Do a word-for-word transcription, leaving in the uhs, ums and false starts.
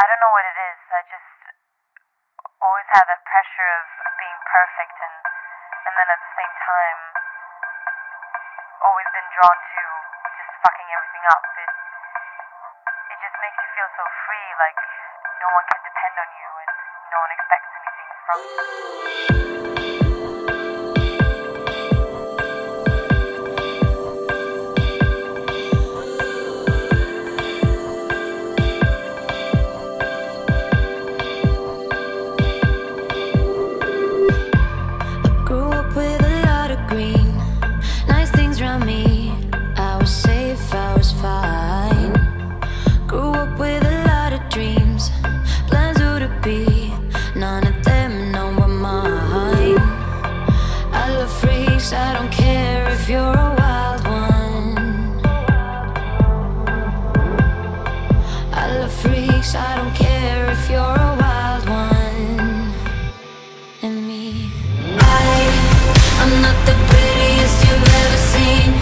I don't know what it is. I just always had that pressure of being perfect, and and then at the same time, always been drawn to just fucking everything up. It it just makes you feel so free, like no one can depend on you, and no one expects anything from you. I'm not the prettiest you've ever seen.